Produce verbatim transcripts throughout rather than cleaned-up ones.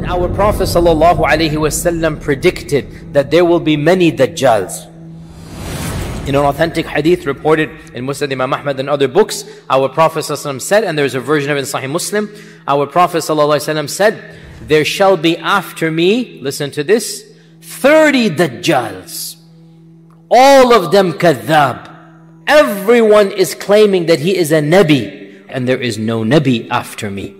when our Prophet ﷺ predicted that there will be many Dajjals. In an authentic hadith reported in Musnad Imam Ahmad and other books, our Prophet ﷺ said, and there's a version of it in Sahih Muslim, our Prophet ﷺ said, there shall be after me, listen to this, thirty Dajjals. All of them kadhab. Everyone is claiming that he is a Nabi, and there is no Nabi after me.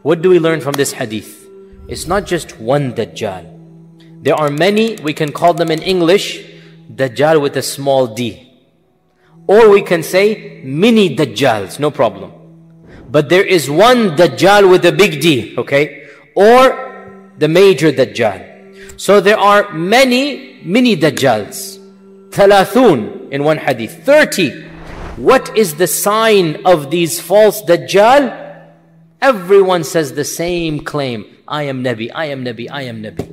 What do we learn from this hadith? It's not just one Dajjal. There are many, we can call them in English, Dajjal with a small d. Or we can say mini Dajjals, no problem. But there is one Dajjal with a big D, okay? Or the major Dajjal. So there are many mini Dajjals. Thalathun in one hadith. thirty. What is the sign of these false Dajjal? Everyone says the same claim. I am Nabi, I am Nabi, I am Nabi.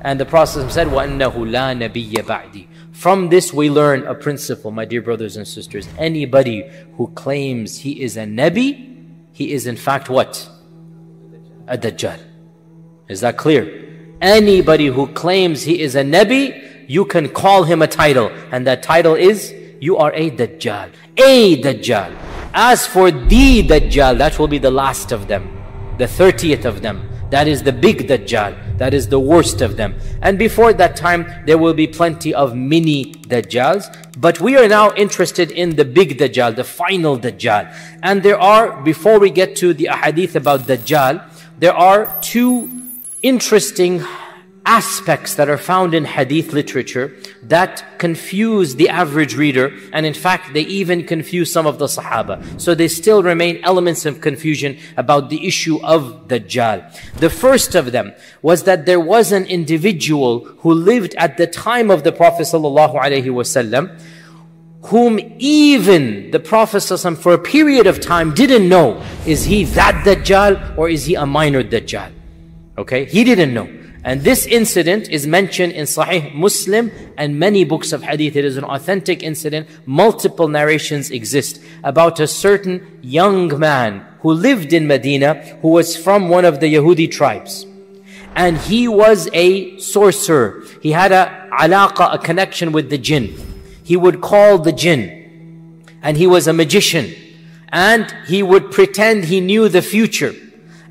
And the Prophet said, وَأَنَّهُ لَا نَبِيَّ بَعْدِي. From this we learn a principle, my dear brothers and sisters. Anybody who claims he is a Nabi, he is in fact what? A Dajjal. Is that clear? Anybody who claims he is a Nabi, you can call him a title. And that title is, you are a Dajjal. A Dajjal. As for the Dajjal, that will be the last of them, the thirtieth of them. That is the big Dajjal, that is the worst of them. And before that time, there will be plenty of mini Dajjals. But we are now interested in the big Dajjal, the final Dajjal. And there are, before we get to the ahadith about Dajjal, there are two interesting aspects that are found in hadith literature that confuse the average reader, and in fact they even confuse some of the Sahaba. So they still remain elements of confusion about the issue of Dajjal. The first of them was that there was an individual who lived at the time of the Prophet ﷺ, whom even the Prophet ﷺ for a period of time didn't know. Is he that Dajjal or is he a minor Dajjal? Okay, he didn't know. And this incident is mentioned in Sahih Muslim and many books of hadith. It is an authentic incident. Multiple narrations exist about a certain young man who lived in Medina, who was from one of the Yahudi tribes. And he was a sorcerer. He had a alaqa, a connection with the jinn. He would call the jinn. And he was a magician. And he would pretend he knew the future.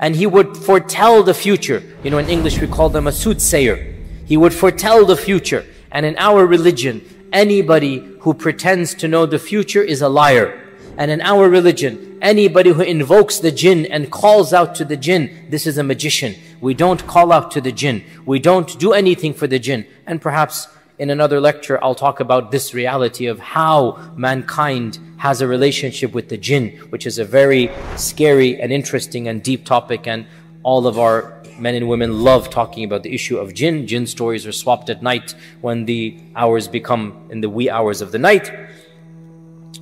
And he would foretell the future. You know, in English we call them a soothsayer. He would foretell the future. And in our religion, anybody who pretends to know the future is a liar. And in our religion, anybody who invokes the jinn and calls out to the jinn, this is a magician. We don't call out to the jinn. We don't do anything for the jinn. And perhaps in another lecture, I'll talk about this reality of how mankind has a relationship with the jinn, which is a very scary and interesting and deep topic. And all of our men and women love talking about the issue of jinn. Jinn stories are swapped at night when the hours become, in the wee hours of the night,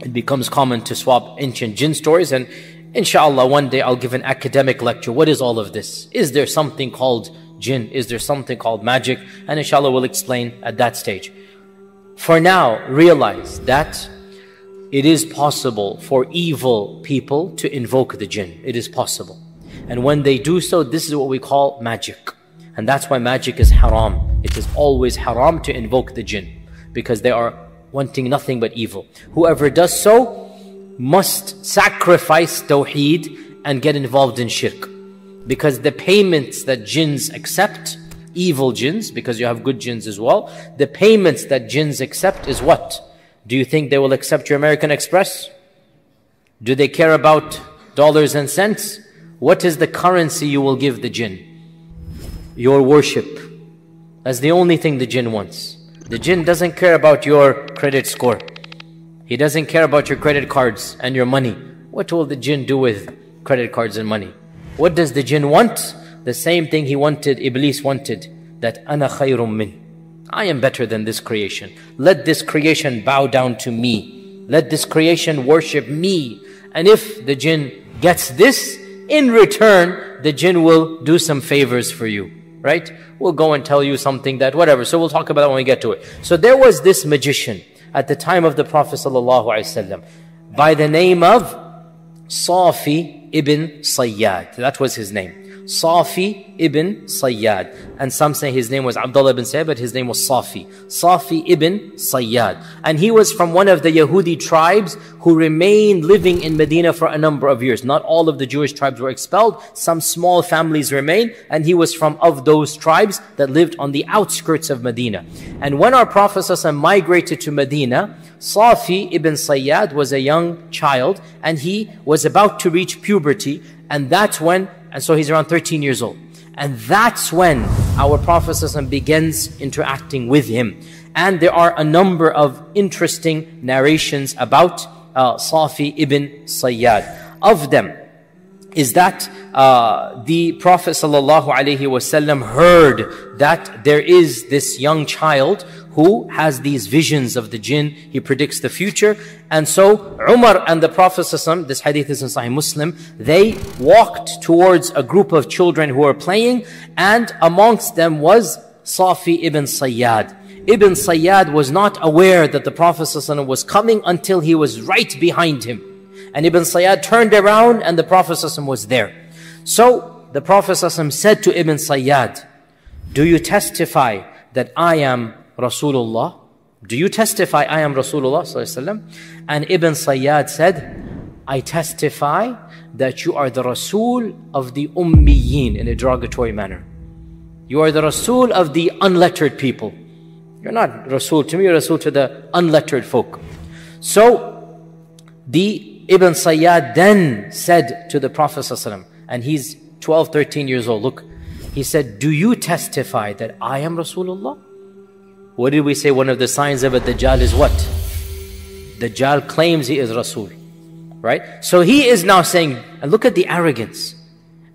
it becomes common to swap ancient jinn stories. And inshallah, one day I'll give an academic lecture. What is all of this? Is there something called jinn? Is there something called magic? And inshallah we'll explain at that stage. For now, realize that it is possible for evil people to invoke the jinn. It is possible. And when they do so, this is what we call magic. And that's why magic is haram. It is always haram to invoke the jinn, because they are wanting nothing but evil. Whoever does so must sacrifice tawheed and get involved in shirk. Because the payments that jinns accept, evil jinns, because you have good jinns as well, the payments that jinns accept is what? Do you think they will accept your American Express? Do they care about dollars and cents? What is the currency you will give the jinn? Your worship. That's the only thing the jinn wants. The jinn doesn't care about your credit score. He doesn't care about your credit cards and your money. What will the jinn do with credit cards and money? What does the jinn want? The same thing he wanted, Iblis wanted, that أَنَا خَيْرٌ مِّن. I am better than this creation. Let this creation bow down to me. Let this creation worship me. And if the jinn gets this, in return, the jinn will do some favors for you, right? We'll go and tell you something that, whatever. So we'll talk about it when we get to it. So there was this magician at the time of the Prophet ﷺ by the name of Safi ibn Sayyad. That was his name. Safi ibn Sayyad. And some say his name was Abdullah ibn Sayyad, but his name was Safi. Safi ibn Sayyad. And he was from one of the Yahudi tribes who remained living in Medina for a number of years. Not all of the Jewish tribes were expelled. Some small families remained. And he was from of those tribes that lived on the outskirts of Medina. And when our Prophet ﷺ migrated to Medina, Safi ibn Sayyad was a young child and he was about to reach puberty, and that's when, and so he's around thirteen years old, and that's when our Prophet ﷺ begins interacting with him. And there are a number of interesting narrations about uh, Safi ibn Sayyad. Of them is that uh, the Prophet ﷺ heard that there is this young child who has these visions of the jinn, he predicts the future. And so Umar and the Prophet ﷺ, this hadith is in Sahih Muslim, they walked towards a group of children who were playing, and amongst them was Safi ibn Sayyad. Ibn Sayyad was not aware that the Prophet ﷺ was coming until he was right behind him. And Ibn Sayyad turned around and the Prophet ﷺ was there. So the Prophet ﷺ said to Ibn Sayyad, "Do you testify that I am Rasulullah? Do you testify I am Rasulullah sallallahu alaihi wasallam?" And Ibn Sayyad said, "I testify that you are the Rasul of the Ummiyin," in a derogatory manner. "You are the Rasul of the unlettered people. You're not Rasul to me, you're Rasul to the unlettered folk." So the Ibn Sayyad then said to the Prophet sallallahu alaihi wasallam, and he's twelve, thirteen years old, look, he said, "Do you testify that I am Rasulullah?" What did we say? One of the signs of a Dajjal is what? Dajjal claims he is Rasul, right? So he is now saying, and look at the arrogance.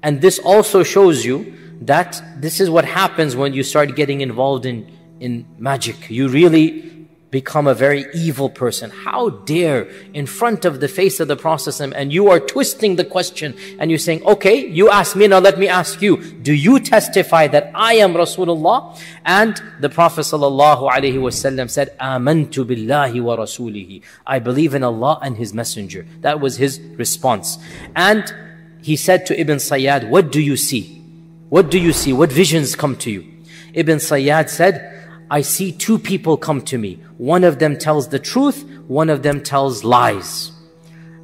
And this also shows you that this is what happens when you start getting involved in, in magic. You really become a very evil person. How dare, in front of the face of the Prophet, and you are twisting the question and you're saying, "Okay, you asked me, now let me ask you. Do you testify that I am Rasulullah?" And the Prophet ﷺ said, "Amantu billahi wa rasulihi." I believe in Allah and His Messenger. That was his response. And he said to Ibn Sayyad, "What do you see? What do you see? What visions come to you?" Ibn Sayyad said, "I see two people come to me. One of them tells the truth, one of them tells lies."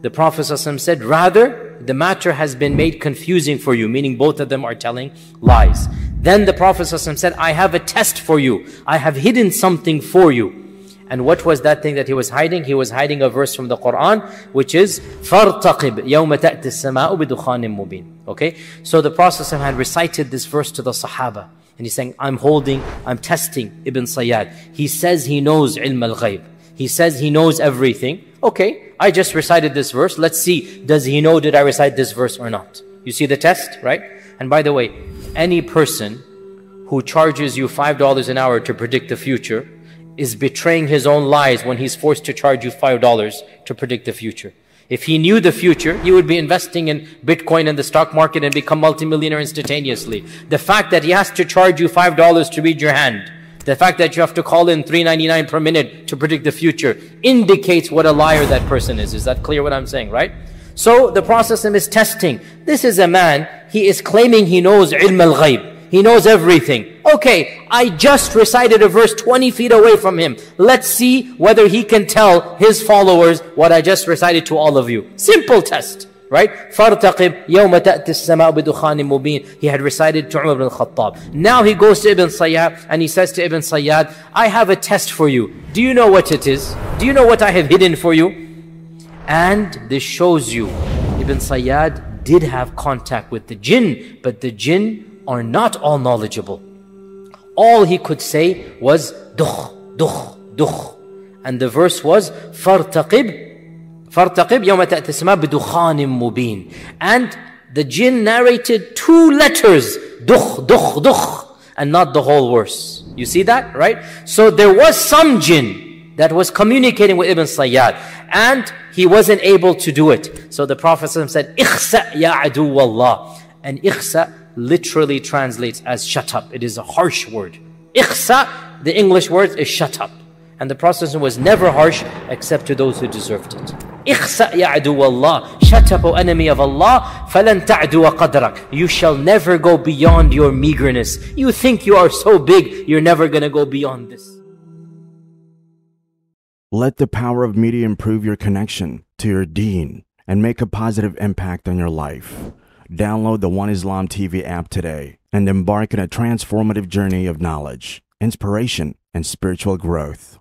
The Prophet ﷺ said, "Rather, the matter has been made confusing for you," meaning both of them are telling lies. Then the Prophet ﷺ said, "I have a test for you. I have hidden something for you." And what was that thing that he was hiding? He was hiding a verse from the Quran, which is, فَارْتَقِبْ يَوْمَ تَأْتِ السَّمَاءُ بِدُخَانٍ مُبِينٍ. Okay? So the Prophet ﷺ had recited this verse to the Sahaba. And he's saying, "I'm holding, I'm testing Ibn Sayyad. He says he knows ilm al-ghayb. He says he knows everything. Okay, I just recited this verse. Let's see, does he know did I recite this verse or not?" You see the test, right? And by the way, any person who charges you five dollars an hour to predict the future is betraying his own lies when he's forced to charge you five dollars to predict the future. If he knew the future, he would be investing in Bitcoin and the stock market and become multimillionaire instantaneously. The fact that he has to charge you five dollars to read your hand, the fact that you have to call in three ninety-nine per minute to predict the future, indicates what a liar that person is. Is that clear what I'm saying, right? So the Prophet is testing. This is a man, he is claiming he knows ilm al-ghayb. He knows everything. Okay, I just recited a verse twenty feet away from him. Let's see whether he can tell his followers what I just recited to all of you. Simple test, right? فَارْتَقِبْ يَوْمَ تَأْتِ السَّمَاءُ بِدُخَانٍ مُبِينٍ. He had recited to Umar ibn al-Khattab. Now he goes to Ibn Sayyad and he says to Ibn Sayyad, "I have a test for you. Do you know what it is? Do you know what I have hidden for you?" And this shows you, Ibn Sayyad did have contact with the jinn, but the jinn are not all knowledgeable. All he could say was "Dukh, dukh, dukh," and the verse was "Fartaqib, fartaqib yawma ta'ti as-sama' bidukhanin mubin." And the jinn narrated two letters, "Dukh, dukh, dukh," and not the whole verse. You see that, right? So there was some jinn that was communicating with Ibn Sayyad, and he wasn't able to do it. So the Prophet said, "Ikhsa ya aduwallah," and ikhsa literally translates as "shut up." It is a harsh word. Ikhsa, the English word, is "shut up." And the Prophet was never harsh except to those who deserved it. Ikhsa ya adu Allah. Shut up, O enemy of Allah. Falan ta'duwa qadrak. You shall never go beyond your meagerness. You think you are so big, you're never going to go beyond this. Let the power of media improve your connection to your deen and make a positive impact on your life. Download the One Islam T V app today and embark on a transformative journey of knowledge, inspiration, and spiritual growth.